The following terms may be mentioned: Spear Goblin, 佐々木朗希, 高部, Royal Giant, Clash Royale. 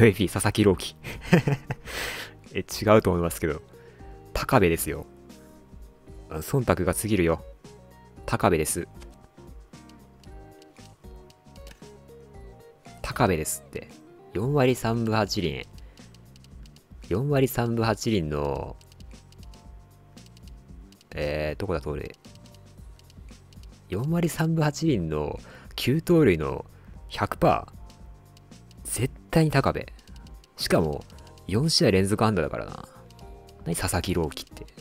UAP 佐々木朗希え、違うと思いますけど、高部ですよ。忖度が過ぎるよ。高部です。高部ですって。4割3分8厘、4割3分8厘のどこだ盗塁、4割3分8厘の9盗塁の 100%、 絶対に高部。しかも4試合連続安打だからな。何佐々木朗希って。